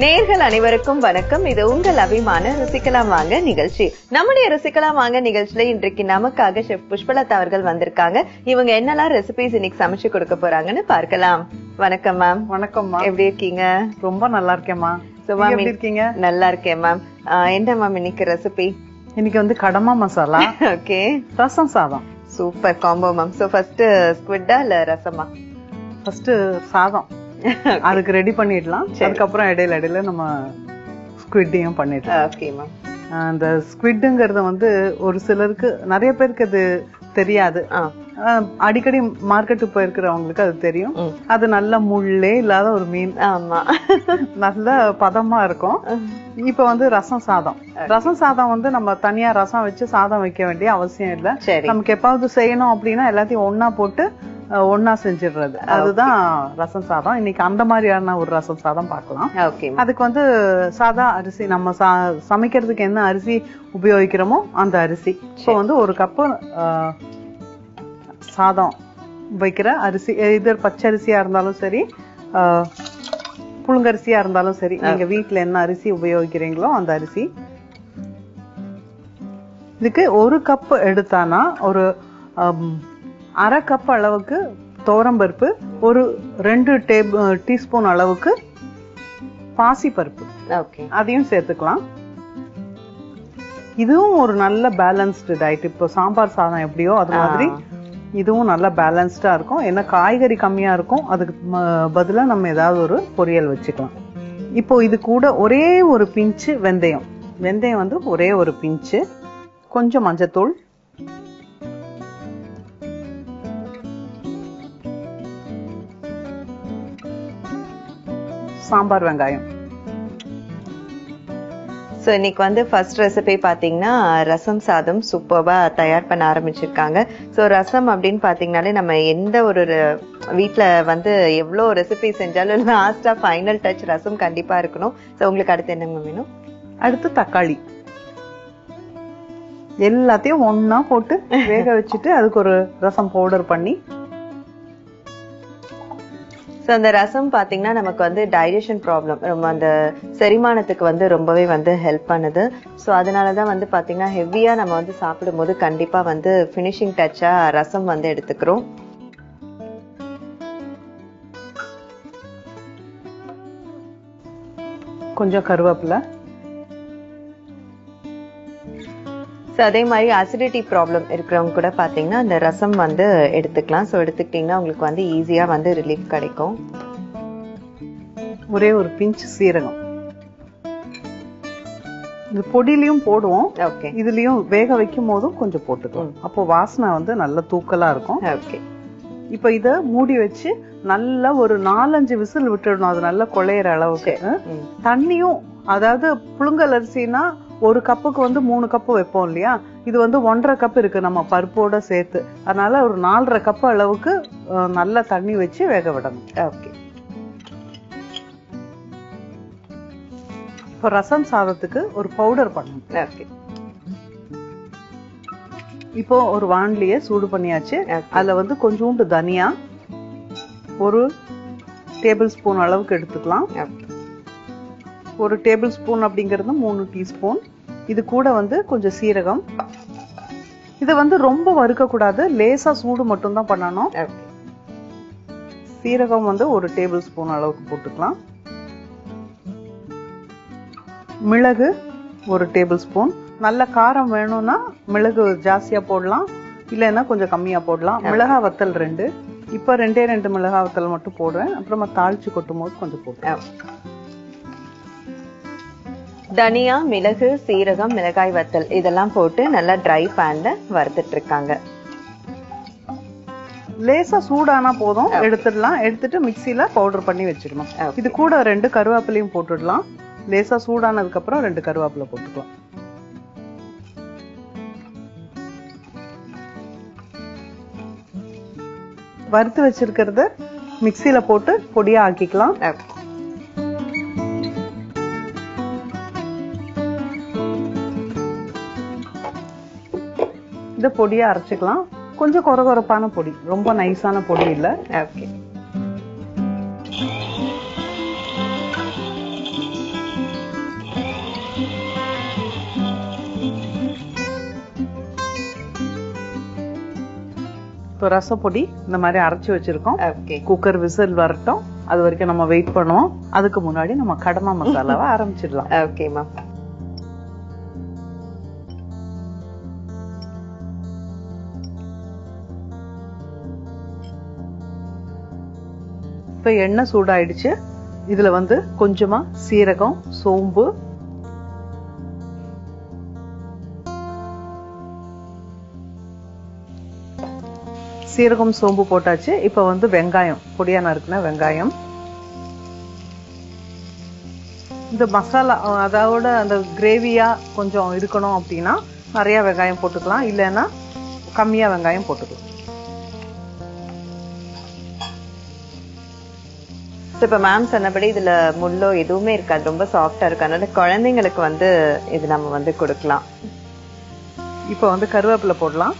நேயர்கள் அனைவருக்கும் வணக்கம். இது உங்கள் அபிமான ருசிக்கலாம் வாங்க நிகழ்ச்சி. நம்முடைய ருசிக்கலாம் வாங்க நிகழ்ச்சியில இன்றைக்கு நமக்காக செஃப் புஷ்பலா அவர்கள் வந்திருக்காங்க. இவங்க என்னெல்லாம் ரெசிபிஸ் இன்னைக்கு சமைச்சு கொடுக்க போறாங்கன்னு பார்க்கலாம். வணக்கம் மேம். வணக்கம் மேம், எப்படி இருக்கீங்க? ரொம்ப நல்லா இருக்கேன் மேம். எப்படி இருக்கீங்க? நல்லா இருக்கேன் மேம். என்ன மேம் இன்னைக்கு ரெசிபி? இன்னைக்கு வந்து கடம்பா மசாலா, ஓகே, ரசம் சாதம். Super combo ma'am. So first ஸ்குவிட்டா இல்ல ரசமா? ஃபர்ஸ்ட் சாதம், அதுக்கு ரெடி பண்ணிடலாம். அதுக்கப்புறம் இடையில இடையில நம்ம ஸ்குவிட்டையும் பண்ணிடலாம். அந்த ஸ்குவிட்ங்கிறது வந்து ஒரு சிலருக்கு, நிறைய பேருக்கு அது தெரியாது. அடிக்கடி மார்க்கெட்டு போயிருக்கிறவங்களுக்கு அது தெரியும். அது நல்ல முள்ளே இல்லாத ஒரு மீன், நல்ல பதமா இருக்கும். இப்ப வந்து ரசம் சாதம். ரசம் சாதம் வந்து நம்ம தனியா ரசம் வச்சு சாதம் வைக்க வேண்டிய அவசியம் இல்ல. நமக்கு எப்பாவது செய்யணும் அப்படின்னா எல்லாத்தையும் ஒன்னா போட்டு ஒன்னா செஞ்சிடுறது, அதுதான் ரசம் சாதம். இன்னைக்கு அந்த மாதிரியான ஒரு ரசம் சாதம் பார்க்கலாம். அதுக்கு வந்து சாதா அரிசி, நம்ம சமைக்கிறதுக்கு என்ன அரிசி உபயோகிக்கிறோமோ அந்த அரிசி. இப்போ வந்து ஒரு கப்பு சாதம் வைக்கிற அரிசி, எதிர் பச்சரிசியா இருந்தாலும் சரி, புழுங்கரிசியா இருந்தாலும் சரி, நீங்க வீட்டுல என்ன அரிசி உபயோகிக்கிறீங்களோ அந்த அரிசி. இதுக்கு ஒரு கப் எடுத்தானா ஒரு அரை கப் அளவுக்கு தோரம்பருப்பு, ஒரு 2 டீஸ்பூன் அளவுக்கு பாசி பருப்பு, அதையும் சேர்த்துக்கலாம். இதுவும் ஒரு நல்ல பேலன்ஸ்டு டயட். இப்போ சாம்பார் சாதம் எப்படியோ அது மாதிரி இதுவும் நல்ல பேலன்ஸ்டா இருக்கும். ஏன்னா காய்கறி கம்மியா இருக்கும், அதுக்கு பதிலா நம்ம ஏதாவது ஒரு பொரியல் வச்சுக்கலாம். இப்போ இது கூட ஒரே ஒரு பிஞ்சு வெந்தயம், வெந்தயம் வந்து ஒரே ஒரு பிஞ்சு, கொஞ்சம் மஞ்சத்தூள், சாம்பார் வெங்காயம். சோ இன்னைக்கு வந்து ஃபர்ஸ்ட் ரெசிபி பாத்தீங்கன்னா ரசம் சாதம் சூப்பர்வா தயார் பண்ண ஆரம்பிச்சிருக்காங்க. சோ ரசம் அப்படின்னு பாத்தீங்கன்னாலே நம்ம எந்த ஒரு வீட்டுல வந்து எவ்வளவு ரெசிபி செஞ்சாலும் லாஸ்டா ஃபைனல் டச் ரசம் கண்டிப்பா இருக்கணும். சோ உங்களுக்கு அடுத்து என்னங்க வேணும்? அடுத்து தக்காளி. எல்லாத்தையும் ஒன்னா போட்டு வேக வச்சுட்டு அதுக்கு ஒரு ரசம் பவுடர் பண்ணி. சோ அந்த ரசம் பாத்தீங்கன்னா நமக்கு வந்து டைஜஷன் ப்ராப்ளம், ரொம்ப அந்த செரிமானத்துக்கு வந்து ரொம்பவே வந்து ஹெல்ப் பண்ணுது. ஸோ அதனாலதான் வந்து பாத்தீங்கன்னா ஹெவியா நம்ம வந்து சாப்பிடும் போது கண்டிப்பா வந்து ஃபினிஷிங் டச்சா ரசம் வந்து எடுத்துக்கிறோம். கொஞ்சம் கருவேப்பிலை. ஸோ அதே மாதிரி அசிடிட்டி ப்ராப்ளம் இருக்கிறவங்க கூட பார்த்தீங்கன்னா அந்த ரசம் வந்து எடுத்துக்கலாம். ஸோ எடுத்துக்கிட்டிங்கன்னா உங்களுக்கு வந்து ஈஸியாக வந்து ரிலீஃப் கிடைக்கும். ஒரே ஒரு பிஞ்சு சீரகம். இது பொடியிலையும் போடுவோம், ஓகே, இதுலையும் வேக வைக்கும் போதும் கொஞ்சம் போட்டுக்கலாம். அப்போ வாசனை வந்து நல்ல தூக்கலாக இருக்கும். ஓகே, இப்போ இதை மூடி வச்சு நல்லா ஒரு 4-5 விசில் விட்டுடணும். அது நல்லா குழையிற அளவுக்கு தண்ணியும், அதாவது புழுங்கல் அரிசினா ஒரு கப்புக்கு வந்து 3 கப்பு வைப்போம் இல்லையா, இது வந்து 1.5 கப் இருக்கு நம்ம பருப்போட சேர்த்து. அதனால ஒரு 4.5 கப் அளவுக்கு நல்லா தண்ணி வச்சு வேக விடணும். ஓகே, இப்போ ரசம் சாதத்துக்கு ஒரு பவுடர் பண்ணணும். ஓகே, இப்போ ஒரு வாண்லியே சூடு பண்ணியாச்சு. அதுல வந்து கொஞ்சோண்டு தனியா ஒரு டேபிள் ஸ்பூன் அளவுக்கு எடுத்துக்கலாம். ஒரு டேபிள் ஸ்பூன் அப்படிங்கிறது 3 டீஸ்பூன். இது கூட வந்து கொஞ்சம் சீரகம். இதை வந்து ரொம்ப வறுக்க கூடாது, லேசா சூடு மட்டும் தான் பண்ணணும். சீரகம் வந்து ஒரு டேபிள் ஸ்பூன் அளவுக்கு போட்டுக்கலாம். மிளகு ஒரு டேபிள் ஸ்பூன். நல்ல காரம் வேணும்னா மிளகு ஜாஸ்தியா போடலாம், இல்லைன்னா கொஞ்சம் கம்மியா போடலாம். மிளகா வத்தல் 2. இப்ப 2 மிளகா வத்தல் மட்டும் போடுறேன். அப்புறமா தாளிச்சு கொட்டும் போது கொஞ்சம் போடுறேன். தனியா, மிளகு, சீரகம், மிளகாய் வத்தல் இதெல்லாம் போட்டு நல்லா ட்ரை பேன்ல வறுத்துட்டு இருக்காங்க. லேசா சூடானா போதும், எடுத்துடலாம். எடுத்துட்டு மிக்சியில பவுடர் பண்ணி வச்சிடணும். இது கூட 2 கருவேப்பிலையும் போட்டுடலாம். லேசா சூடானதுக்கு அப்புறம் 2 கருவேப்பிலை போட்டுக்கலாம். வறுத்து வச்சிருக்கிறத மிக்சியில போட்டு பொடியா ஆக்கிக்கலாம். இத பொடியா அரைச்சுக்கலாம். கொஞ்சம் கொரகொரப்பான பொடி, ரொம்ப நைஸான பொடி இல்ல. Okay, So, rasa podi, nammare arachu vechirkom. Okay. Cooker whistle varattum. Adu varaikku nama wait pannuvom. Adukku munadi nama kadamba masala va arambichidalam. Okay, ma'am. So, enna soodaiduchu. Idhula vandu konjama seeragam, sombu, சீரகம் சோம்பு போட்டாச்சு இப்போ வந்து வெங்காயம் பொடியா நறுக்குன வெங்காயம் இந்த மசாலா அதோட அந்த கிரேவியா கொஞ்சம் இருக்கணும் அப்படினா நிறைய வெங்காயம் போட்டுக்கலாம் இல்லனா கம்மியா வெங்காயம் போட்டுக்கலாம் இப்போ மேம் சொன்னபடி இதுல முள்ளோ எதுவுமே இருக்காது ரொம்ப சாஃப்ட்டா இருக்கனால குழந்தைகளுக்கு வந்து இது நம்ம வந்து கொடுக்கலாம் இப்போ வந்து கருவேப்பிலை போடலாம்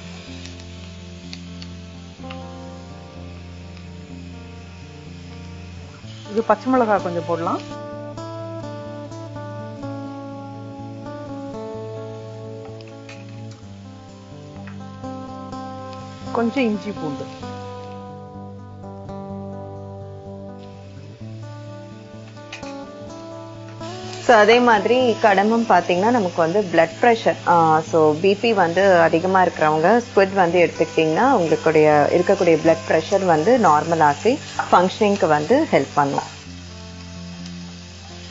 பச்சை மிளகாய் கொஞ்சம் போடலாம் கொஞ்சம் இஞ்சி பூண்டு சோ அதே மாதிரி கடம்பம் பாத்தீங்கன்னா நமக்கு வந்து blood pressure சோ பிபி வந்து அதிகமா இருக்கறவங்க ஸ்குவிட் வந்து எடுத்துக்கிட்டீங்கன்னா உங்களுக்கு இருக்கக்கூடிய blood pressure வந்து நார்மல் ஆகி ஃபங்க்ஷனிங்க்கு வந்து ஹெல்ப் பண்ணலாம்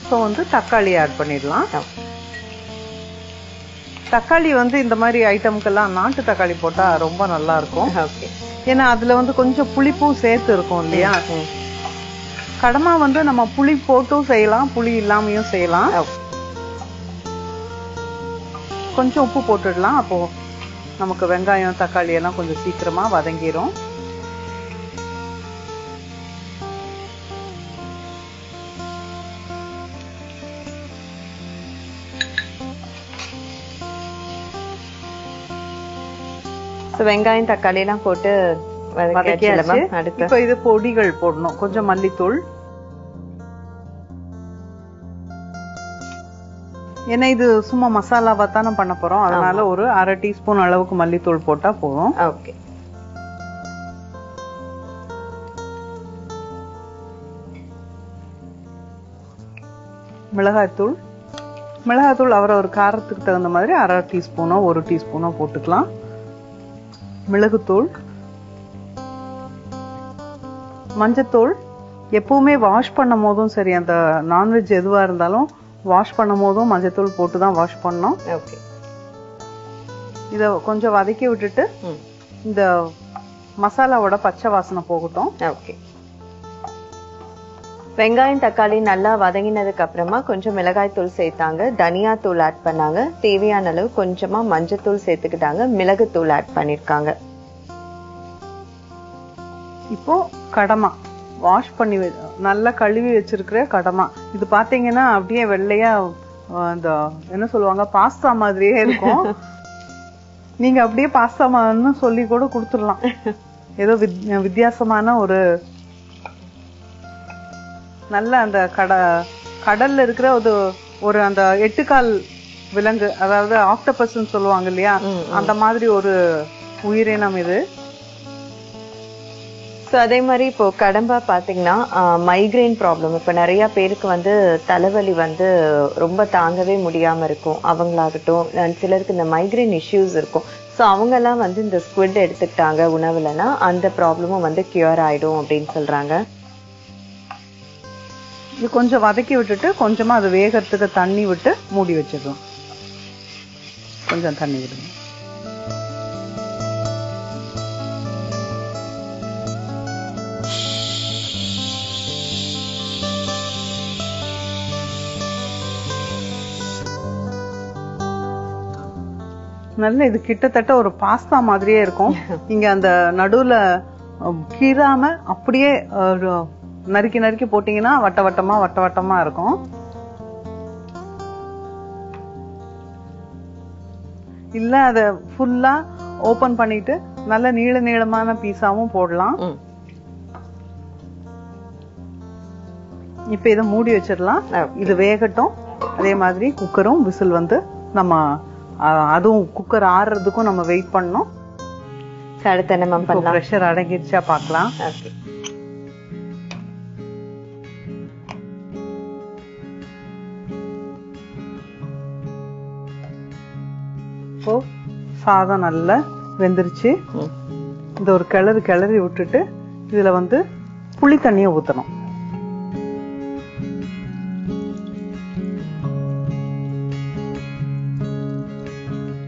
சோ வந்து தக்காளி ஆட் பண்ணிடலாம் தக்காளி வந்து இந்த மாதிரி ஐட்டம்க்கெல்லாம் நாட்டு தக்காளி போட்டா ரொம்ப நல்லா இருக்கும் ஓகே ஏனா அதுல வந்து கொஞ்சம் புளிப்பும் சேர்த்து இருக்கும் இல்லையா கடமா வந்து நம்ம புளி போட்டு செய்யலாம் புளி இல்லாமயும் செய்யலாம் கொஞ்சம் உப்பு போட்டுடலாம் அப்போ நமக்கு வெங்காயம் தக்காளி எல்லாம் கொஞ்சம் சீக்கிரமா வதங்கிரும் வெங்காயம் தக்காளி எல்லாம் போட்டு வதக்கியாச்சு இப்போ இது பொடிகள் போடணும் கொஞ்சம் மல்லித்தூள் ஏன்னா இது சும்மா மசாலாவா தான பண்ண போறோம் அதனால ஒரு அரை டீஸ்பூன் அளவுக்கு மல்லித்தூள் போட்டா போதும் ஓகே மிளகாய்த்தூள் அவரவர் காரத்துக்கு தகுந்த மாதிரி அரை டீஸ்பூனோ ஒரு டீஸ்பூனோ போட்டுக்கலாம் மிளகுத்தூள் மஞ்சத்தூள் எப்பவுமே வாஷ் பண்ணும்போதும் சரி அந்த நான்வெஜ் எதுவா இருந்தாலும் வாஷ் பண்ணும்போதும் மஞ்சத்தூள் போட்டு தான் வாஷ் பண்ணோம் ஓகே இத கொஞ்சம் வதக்கி விட்டுட்டு இந்த மசாலாவோட பச்சை வாசனை போகட்டும் ஓகே வெங்காயம் தக்காளி நல்லா வதங்கினதுக்கு அப்புறமா கொஞ்சம் மிளகாய் தூள் சேர்த்தாங்க தனியா தூள் ஆட் பண்ணாங்க தேவையான அளவு கொஞ்சமா மஞ்சத்தூள் சேர்த்துக்கிட்டாங்க மிளகு தூள் ஆட் பண்ணிருக்காங்க இப்போ கடமா வாஷ் பண்ணி நல்லா கழுவி வச்சிருக்கிற கடமா இது பாத்தீங்கன்னா அப்படியே வெள்ளையா அந்த என்ன சொல்லுவாங்க பாஸ்தா மாதிரியே இருக்கும் நீங்க அப்படியே பாஸ்தா மான்னு சொல்லி கூட கொடுத்துடலாம் ஏதோ வித்தியாசமான ஒரு நல்ல அந்த கடல்ல இருக்கிற ஒரு அந்த எட்டுக்கால் விலங்கு அதாவது ஆக்டோபஸ்ன்னு சொல்லுவாங்க இல்லையா அந்த மாதிரி ஒரு உயிரினம் இது சோ அதே மாதிரி இப்போ கடம்பா பாத்தீங்கன்னா மைக்ரேன் ப்ராப்ளம் இப்ப நிறைய பேருக்கு வந்து தலைவலி வந்து ரொம்ப தாங்கவே முடியாம இருக்கும் அவங்களாகட்டும் சிலருக்கு இந்த மைக்ரேன் இஷ்யூஸ் இருக்கும் சோ அவங்க எல்லாம் வந்து இந்த ஸ்குவிட் எடுத்துக்கிட்டாங்க உணவுலனா அந்த ப்ராப்ளமும் வந்து கியூர் ஆயிடும் அப்படின்னு சொல்றாங்க இது கொஞ்சம் வதக்கி விட்டுட்டு கொஞ்சமா அது வேகறதுக்கு தண்ணி விட்டு மூடி வச்சிடலாம் கொஞ்சம் தண்ணி விடுங்க நல்ல இது கிட்டத்தட்ட ஒரு பாஸ்தா மாதிரியே இருக்கும் நீங்க அந்த நடுவுல கீறாம அப்படியே நறுக்கி நறுக்கி போட்டீங்கன்னா வட்டவட்டமா இருக்கும் இல்ல அத ஃபுல்லா ஓபன் பண்ணிட்டு நல்ல நீளமான பீஸாவும் போடலாம் இப்ப இத மூடி வச்சிடலாம் இது வேகட்டும் அதே மாதிரி குக்கரும் விசில் வந்து நம்ம அதுவும் குக்கர் ஆறதுக்கும் நம்ம வெயிட் பண்ணோம் அடுத்து நம்ம பண்ணலாம். பிரஷர் அடங்கிடுச்சா பார்க்கலாம். ஓகே. இப்போ சாதம் நல்லா வெந்துருச்சு. இந்த ஒரு கிளறி விட்டுட்டு இதுல வந்து புளி தண்ணியை ஊற்றணும்.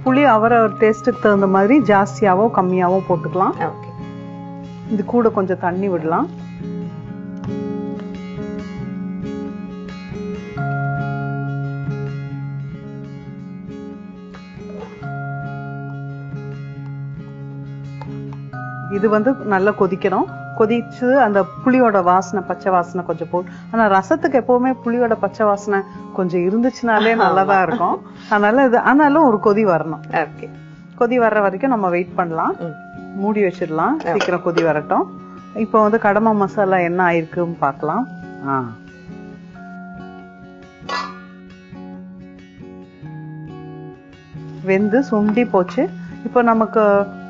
புளி அவரவர் டேஸ்ட்டுக்கு தகுந்த மாதிரி ஜாஸ்தியாவோ கம்மியாவோ போட்டுக்கலாம். ஓகே. இது கூட கொஞ்சம் தண்ணி விடலாம். இது வந்து நல்லா கொதிக்கணும். கொதிச்சு அந்த புளியோட வாசனை, பச்சை வாசனை கொஞ்சம் போட்டு. ஆனா ரசத்துக்கு எப்பவுமே புளியோட பச்சை வாசனை கொஞ்சம் இருந்துச்சுனாலே நல்லாதான் இருக்கும். அதனால இது ஆனாலும் ஒரு கொதி வரணும். ஓகே. கொதி வர்ற வரைக்கும் நம்ம வெயிட் பண்ணலாம். மூடி வச்சிடலாம், சீக்கிரம் கொதி வரட்டும். இப்போ வந்து கடம்பா மசாலா என்ன ஆயிருக்குன்னு பார்க்கலாம். வெந்து சுண்டி போச்சு. இப்போ நமக்கு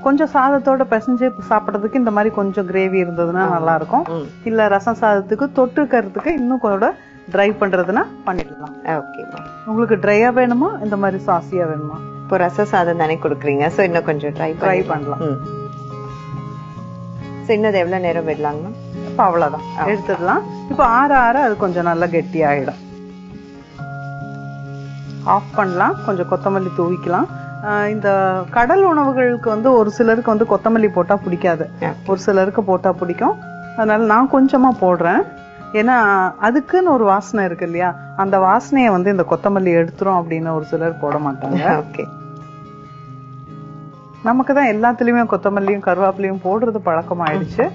கொஞ்சம் சாதத்தோட பிசைஞ்சு சாப்பிட்றதுக்கு இந்த மாதிரி கொஞ்சம் கிரேவி இருந்ததுன்னா நல்லா இருக்கும். இல்ல ரசம் சாதத்துக்கு தொட்டுக்கிறதுக்கு இன்னும் கூட ட்ரை பண்றதுன்னா பண்ணிடலாம். ஓகே. உங்களுக்கு ட்ரையா வேணுமா, இந்த மாதிரி சாசியா வேணுமா? இப்போ ரச சாதம் தானே கொடுக்குறீங்க, ஸோ இன்னும் கொஞ்சம் ட்ரை பண்ணலாம். ஸோ இன்னும் எவ்வளோ நேரம் விடலாங்கண்ணா? இப்போ அவ்வளோதான், எடுத்துடலாம். இப்போ ஆற அது கொஞ்சம் நல்லா கெட்டியாகிடும். ஆஃப் பண்ணலாம். கொஞ்சம் கொத்தமல்லி தூவிக்கலாம். இந்த கடல் உணவுகளுக்கு வந்து ஒரு சிலருக்கு வந்து கொத்தமல்லி போட்டா பிடிக்காது, ஒரு சிலருக்கு போட்டா பிடிக்கும். அதனால நான் கொஞ்சமா போடுறேன். ஏன்னா அதுக்குன்னு ஒரு வாசனை இருக்கு இல்லையா, அந்த வாசனையை வந்து இந்த கொத்தமல்லி எடுத்துரும் அப்படின்னு ஒரு சிலர் போட மாட்டாங்க. ஓகே. நமக்கு தான் எல்லாத்துலயுமே கொத்தமல்லியும் கருவேப்பிலையும் போடுறது பழக்கம் ஆயிடுச்சு.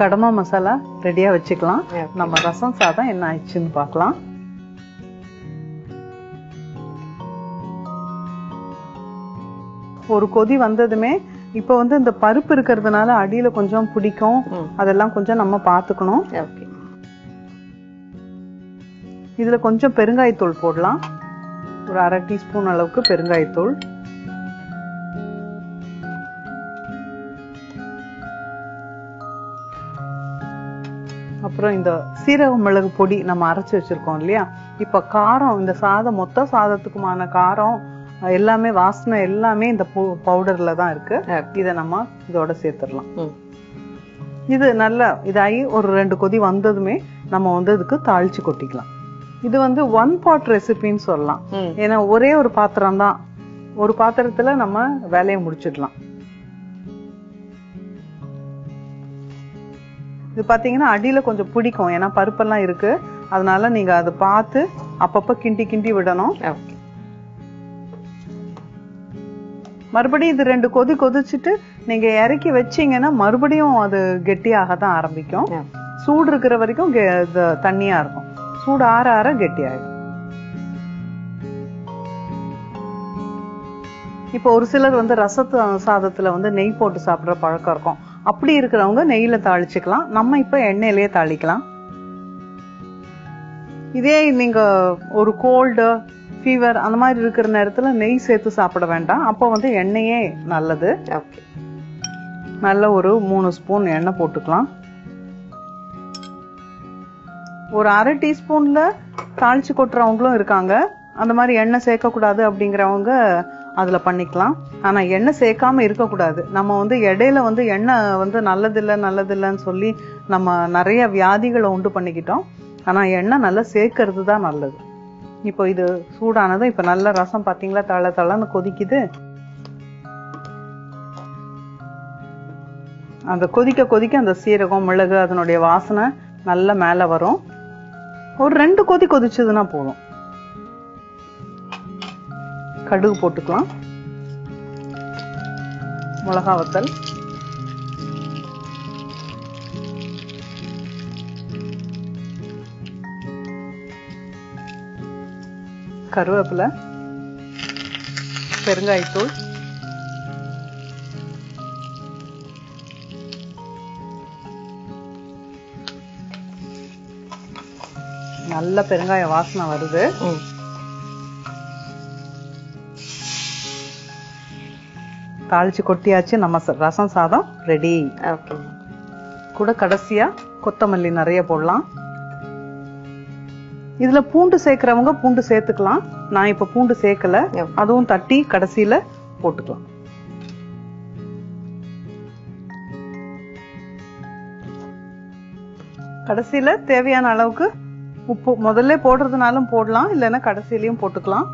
கடம்பா மசாலா ரெடியா வச்சுக்கலாம். நம்ம ரசம் சாதம் என்ன ஆயிடுச்சுன்னு பார்க்கலாம். ஒரு கொதி வந்ததுமே இப்ப வந்து இந்த பருப்பு இருக்கிறதுனால அடியில கொஞ்சம் பிடிக்கும், அதெல்லாம் கொஞ்சம் நம்ம பாத்துக்கணும். இதுல கொஞ்சம் பெருங்காயத்தூள் போடலாம். ஒரு அரை டீஸ்பூன் அளவுக்கு பெருங்காயத்தூள், அப்புறம் இந்த சீரக மிளகு பொடி நம்ம அரைச்சி வச்சிருக்கோம் இல்லையா. இப்ப காரம், இந்த சாதம் மொத்த சாதத்துக்குமான காரம் எல்லாமே, வாசனை எல்லாமே இந்த பவுடர்ல தான் இருக்கு. இதை நம்ம இதோட சேர்த்துடலாம். இது நல்லா இதாகி ஒரு 2 கொதி வந்ததுமே நம்ம வந்து இதுக்கு தாளிச்சு கொட்டிக்கலாம். இது வந்து 1 pot ரெசிபின்னு சொல்லலாம். ஏன்னா ஒரே ஒரு பாத்திரம் தான், ஒரு பாத்திரத்துல நம்ம வேலையை முடிச்சிடலாம். இது பாத்தீங்கன்னா அடியில கொஞ்சம் பிடிக்கும், ஏன்னா பருப்பெல்லாம் இருக்கு. அதனால நீங்க அதை பார்த்து அப்பப்ப கிண்டி விடணும். மறுபடியும் இது 2 கொதி கொதிச்சுட்டு நீங்க இறக்கி வச்சீங்கன்னா மறுபடியும் அது கெட்டியாக தான் ஆரம்பிக்கும். சூடு இருக்கிற வரைக்கும் தண்ணியா இருக்கும், சூடு ஆற ஆற கெட்டியாயிடும். இப்போ ஒரு சிலர் வந்து ரசத்து சாதத்துல வந்து நெய் போட்டு சாப்பிடுற பழக்கம் இருக்கும். அப்படி இருக்கிறவங்க நெய்யில தாளிச்சுக்கலாம். நம்ம இப்ப எண்ணெயிலேயே தாளிக்கலாம். இதே நீங்க ஒரு கோல்டு ஃபீவர் அந்த மாதிரி இருக்கிற நேரத்துல நெய் சேர்த்து சாப்பிட வேண்டாம். அப்போ வந்து எண்ணெயே நல்லது. நல்ல ஒரு 3 ஸ்பூன் எண்ணெய் போட்டுக்கலாம். ஒரு அரை டீஸ்பூன்ல தாளிச்சு கொட்டுறவங்களும் இருக்காங்க. அந்த மாதிரி எண்ணெய் சேர்க்கக்கூடாது அப்படிங்கிறவங்க அதுல பண்ணிக்கலாம். ஆனா எண்ணெய் சேர்க்காம இருக்கக்கூடாது. நம்ம வந்து இடையில வந்து எண்ணெய் வந்து நல்லதில்லை நல்லதில்லைன்னு சொல்லி நம்ம நிறைய வியாதிகளை உண்டு பண்ணிக்கிட்டோம். ஆனா எண்ணெய் நல்லா சேர்க்கறது தான் நல்லது. இப்போ இது சூடானதும் இப்ப நல்லா ரசம் பாத்தீங்களா, தள தளன்னு கொதிக்குது. அந்த கொதிக்க கொதிக்க அந்த சீரகம் மிளகு அதனுடைய வாசனை நல்லா மேல வரும். ஒரு 2 கொதி கொதிச்சதுன்னா போதும். கடுகு போட்டுக்கலாம், மிளகா வத்தல், கருவேப்பிலை, பெருங்காயத்தூள், நல்ல பெருங்காய வாசனை வருது. தாளிச்சு கொட்டியாச்சு. நம்ம ரசம் சாதம் ரெடி. கூட கடைசியா கொத்தமல்லி நிறைய போடலாம். இதுல பூண்டு சேர்க்கிறவங்க பூண்டு சேர்த்துக்கலாம். நான் இப்ப பூண்டு சேர்க்கல, அதுவும் தட்டி கடைசியில போட்டுக்கலாம். கடைசியில தேவையான அளவுக்கு உப்பு முதல்ல போடுறதுனாலும் போடலாம், இல்லைன்னா கடைசியிலையும் போட்டுக்கலாம்.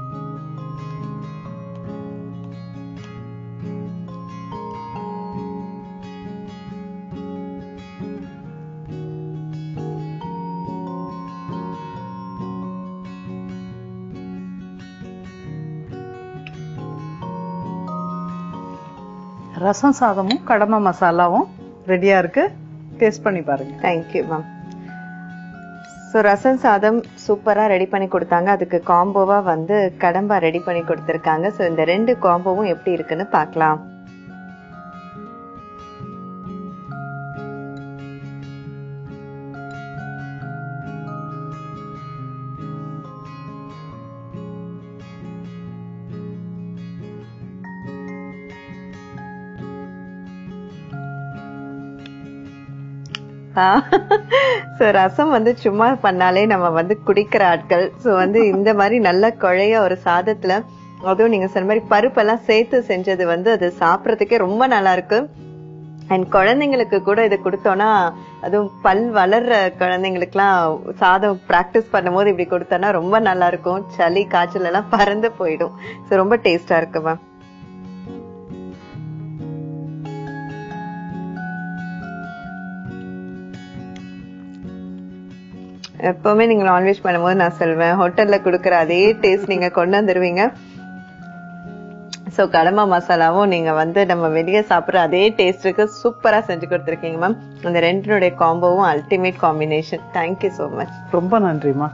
ரசம் சாதமும் கடம்ப மசாலாவும் ரெடியா இருக்கு. டேஸ்ட் பண்ணி பாருங்க. Thank you ma'am. ஸோ ரசம் சாதம் சூப்பராக ரெடி பண்ணி கொடுத்தாங்க. அதுக்கு காம்போவாக வந்து கடம்பா ரெடி பண்ணி கொடுத்துருக்காங்க. ஸோ இந்த ரெண்டு காம்போவும் எப்படி இருக்குன்னு பார்க்கலாம். ஸோ ரசம் வந்து சும்மா பண்ணாலே நம்ம வந்து குடிக்கிற ஆட்கள். ஸோ வந்து இந்த மாதிரி நல்ல குழைய ஒரு சாதத்தில், அதுவும் நீங்கள் சொன்ன மாதிரி பருப்பெல்லாம் சேர்த்து செஞ்சது வந்து அது சாப்பிட்றதுக்கே ரொம்ப நல்லா இருக்கு. அண்ட் குழந்தைங்களுக்கு கூட இதை கொடுத்தோன்னா, அதுவும் பல் வளர்ற குழந்தைங்களுக்குலாம் சாதம் ப்ராக்டிஸ் பண்ணும் போது இப்படி கொடுத்தோன்னா ரொம்ப நல்லா இருக்கும். சளி காய்ச்சல் எல்லாம் பறந்து போயிடும். ஸோ ரொம்ப டேஸ்டாக இருக்கு மேம். எப்பவுமே நீங்க நான்வெஜ் பண்ணும்போது நான் சொல்வேன், ஹோட்டல்ல கொடுக்குற அதே டேஸ்ட் நீங்க கொண்டு வந்துருவீங்க. ஸோ கடம்ப மசாலாவும் நீங்க வந்து நம்ம வெளியே சாப்பிட்ற அதே டேஸ்ட்டுக்கு சூப்பரா செஞ்சு கொடுத்துருக்கீங்க மேம். அந்த ரெண்டினுடைய காம்போவும் ultimate combination. Thank you so much. ரொம்ப நன்றிமா.